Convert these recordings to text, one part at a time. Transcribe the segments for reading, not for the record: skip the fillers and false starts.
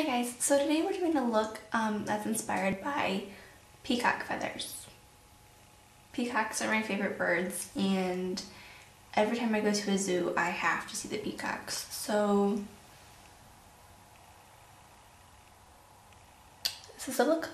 Hi guys, so today we're doing a look that's inspired by peacock feathers. Peacocks are my favorite birds, and every time I go to a zoo I have to see the peacocks. So this is a look.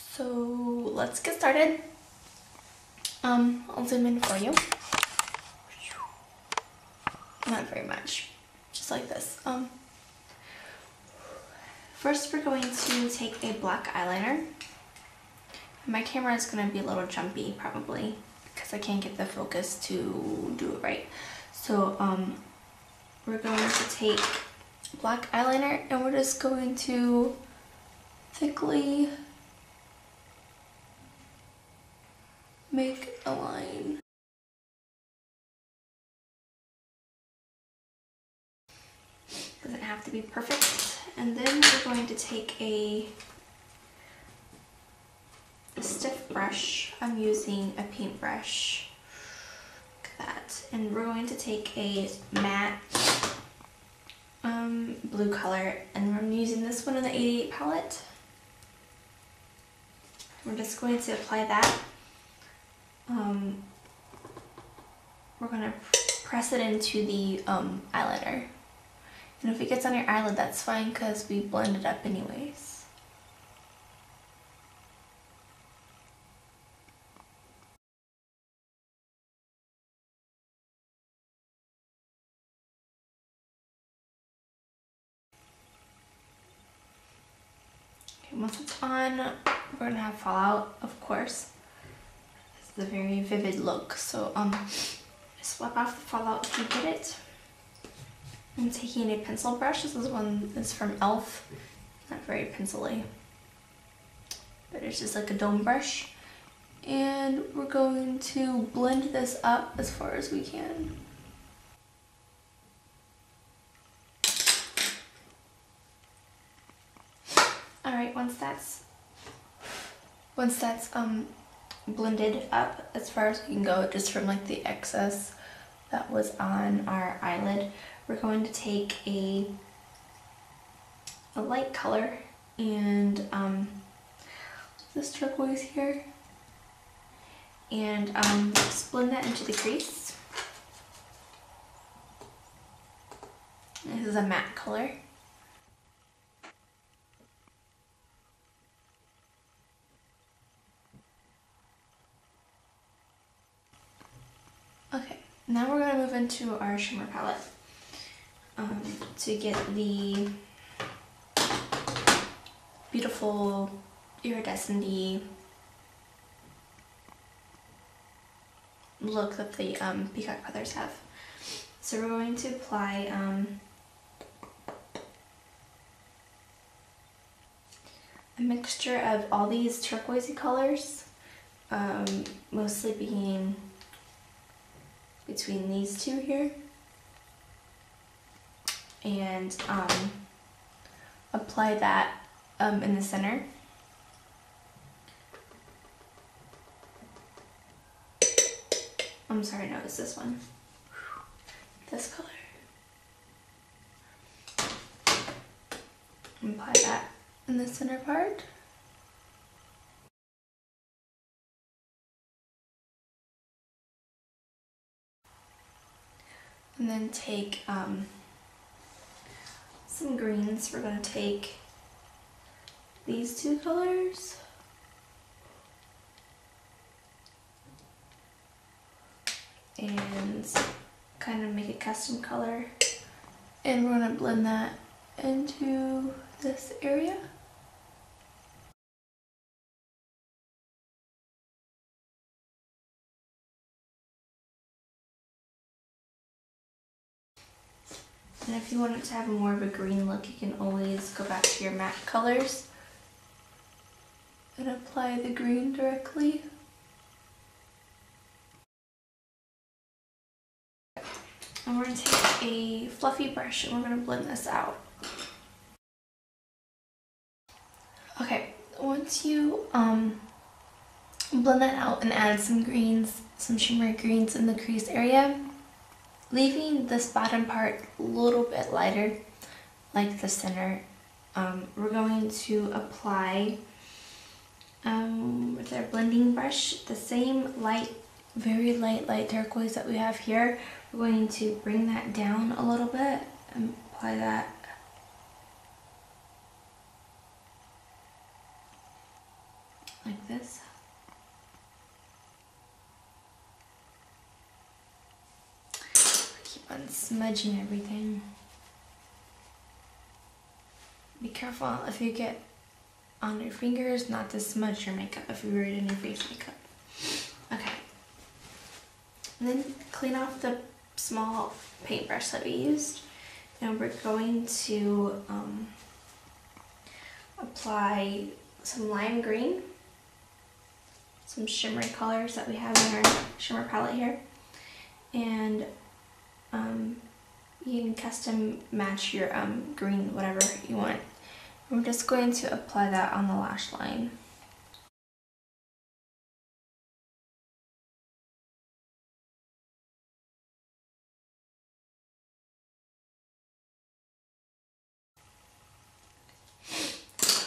So let's get started. I'll zoom in for you. Not very much. Just like this. First we're going to take a black eyeliner. My camera is going to be a little jumpy probably because I can't get the focus to do it right. So we're going to take black eyeliner and we're just going to thickly make a line. Doesn't have to be perfect. And then we're going to take a stiff brush. I'm using a paintbrush like that, and we're going to take a matte blue color, and I'm using this one in the 88 palette. We're just going to apply that. We're going to press it into the eyeliner. And if it gets on your eyelid, that's fine because we blend it up anyways. Okay, once it's on, we're going to have fallout, of course. This is a very vivid look, so just wipe off the fallout if you get it. I'm taking a pencil brush. This one is from E.L.F. Not very pencil-y, but it's just like a dome brush. And we're going to blend this up as far as we can. All right, once that's blended up as far as we can go, just from like the excess that was on our eyelid, we're going to take a light color and this turquoise here, and just blend that into the crease. This is a matte color. Okay, now we're going to move into our shimmer palette. To get the beautiful iridescent-y look that the peacock feathers have. So we're going to apply a mixture of all these turquoisey colors, mostly being between these two here, and apply that in the center. I'm sorry, no, it's this one. This color. Apply that in the center part. And then take some greens. We're going to take these two colors and kind of make a custom color, and we're going to blend that into this area. And if you want it to have more of a green look, you can always go back to your matte colors and apply the green directly. And we're going to take a fluffy brush and we're going to blend this out. Okay, once you blend that out and add some greens, some shimmery greens in the crease area, leaving this bottom part a little bit lighter like the center, we're going to apply with our blending brush the same light, very light turquoise that we have here. We're going to bring that down a little bit and apply that. Like this. I keep on smudging everything. Be careful if you get on your fingers not to smudge your makeup if you were doing your face makeup. Okay. And then clean off the small paintbrush that we used. Now we're going to apply some lime green. Some shimmery colors that we have in our shimmer palette here, and you can custom match your green, whatever you want. I'm just going to apply that on the lash line.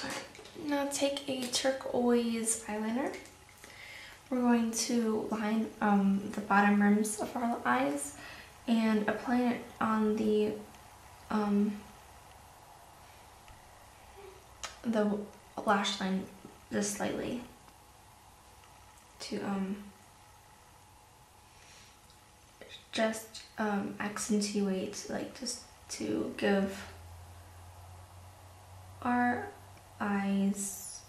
Right, now take a turquoise eyeliner. We're going to line the bottom rims of our eyes and apply it on the lash line just slightly to just accentuate, like just to give our eyes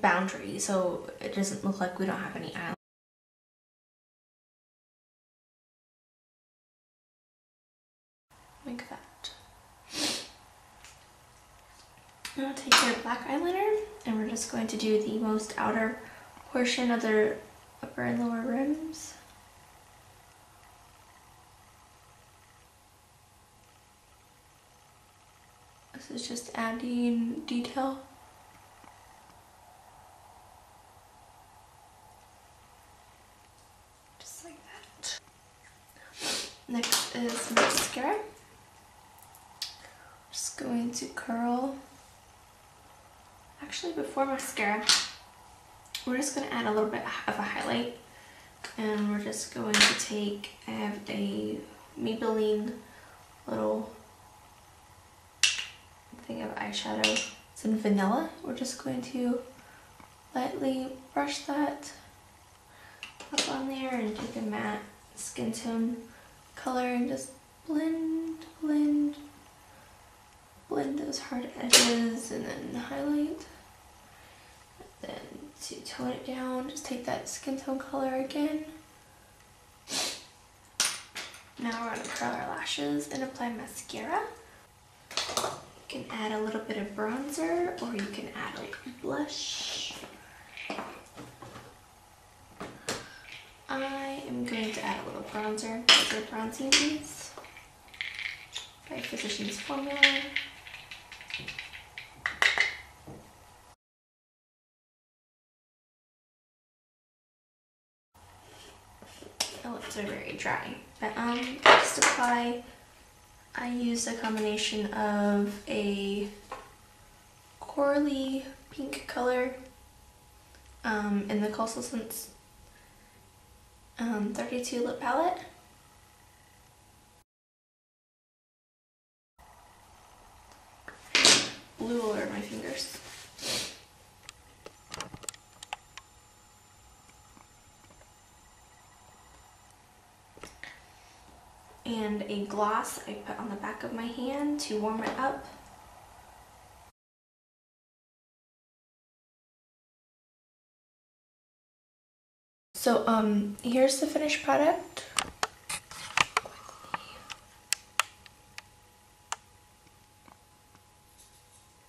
boundary, so it doesn't look like we don't have any eyeliner. Like that. I'm going to take your black eyeliner and we're just going to do the most outer portion of the upper and lower rims. This is just adding detail. Next is mascara. Just going to curl. Actually, before mascara, we're just going to add a little bit of a highlight. And we're just going to take, I have a Maybelline little thing of eyeshadow. It's in vanilla. We're just going to lightly brush that up on there and take a matte skin tone color and just blend those hard edges and then highlight. And then to tone it down, just take that skin tone color again. Now we're going to curl our lashes and apply mascara. You can add a little bit of bronzer or you can add like blush. I am going to add a little bronzer for the bronzing piece by Physicians Formula. My lips are very dry, but just apply. I used a combination of a corally pink color in the Coastal Scents 32 lip palette. Blue all over my fingers. And a gloss I put on the back of my hand to warm it up. So here's the finished product.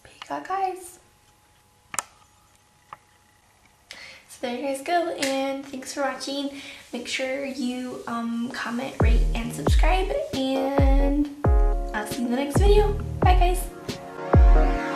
Peacock eyes. So there you guys go, and thanks for watching. Make sure you comment, rate, and subscribe, and I'll see you in the next video. Bye guys.